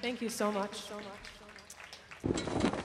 Thank you so much.